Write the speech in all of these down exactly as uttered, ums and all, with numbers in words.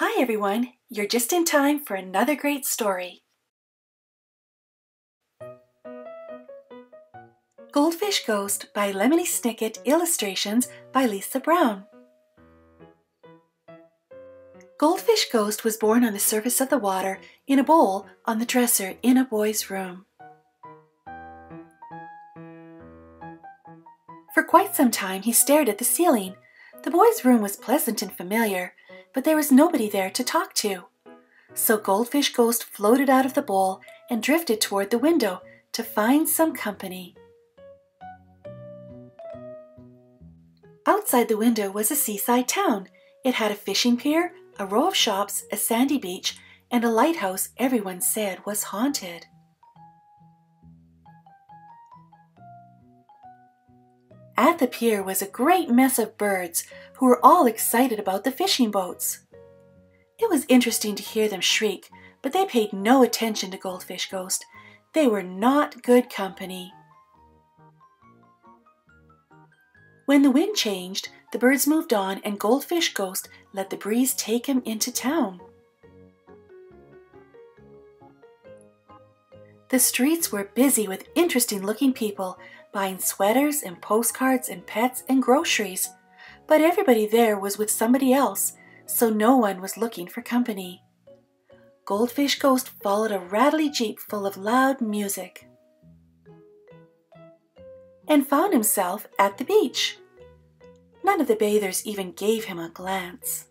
Hi everyone, you're just in time for another great story. Goldfish Ghost by Lemony Snicket, illustrations by Lisa Brown. Goldfish Ghost was born on the surface of the water in a bowl on the dresser in a boy's room. For quite some time he stared at the ceiling. The boy's room was pleasant and familiar, but there was nobody there to talk to. So Goldfish Ghost floated out of the bowl and drifted toward the window to find some company. Outside the window was a seaside town. It had a fishing pier, a row of shops, a sandy beach, and a lighthouse everyone said was haunted. At the pier was a great mess of birds who were all excited about the fishing boats. It was interesting to hear them shriek, but they paid no attention to Goldfish Ghost. They were not good company. When the wind changed, the birds moved on and Goldfish Ghost let the breeze take him into town. The streets were busy with interesting-looking people, buying sweaters and postcards and pets and groceries, but everybody there was with somebody else, so no one was looking for company. Goldfish Ghost followed a rattly jeep full of loud music and found himself at the beach. None of the bathers even gave him a glance.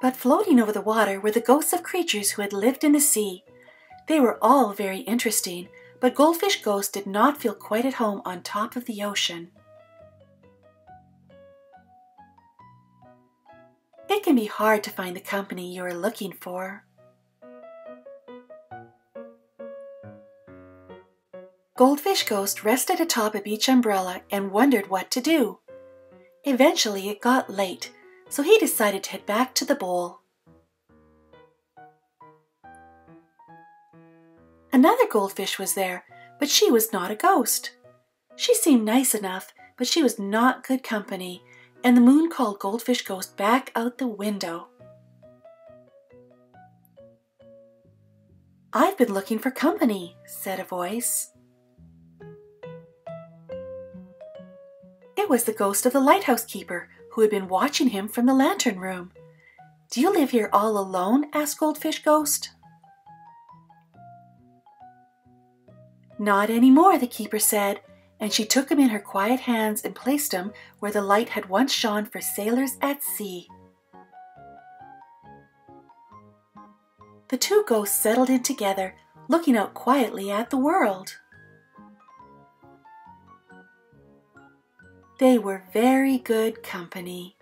But floating over the water were the ghosts of creatures who had lived in the sea. They were all very interesting, but Goldfish Ghost did not feel quite at home on top of the ocean. It can be hard to find the company you are looking for. Goldfish Ghost rested atop a beach umbrella and wondered what to do. Eventually it got late, so he decided to head back to the bowl. Another goldfish was there, but she was not a ghost. She seemed nice enough, but she was not good company, and the moon called Goldfish Ghost back out the window. "I've been looking for company," said a voice. It was the ghost of the lighthouse keeper, who had been watching him from the lantern room. "Do you live here all alone?" asked Goldfish Ghost. "Not anymore," the keeper said, and she took him in her quiet hands and placed him where the light had once shone for sailors at sea. The two ghosts settled in together, looking out quietly at the world. They were very good company.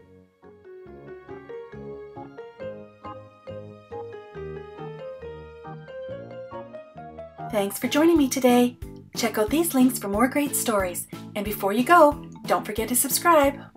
Thanks for joining me today. Check out these links for more great stories. And before you go, don't forget to subscribe.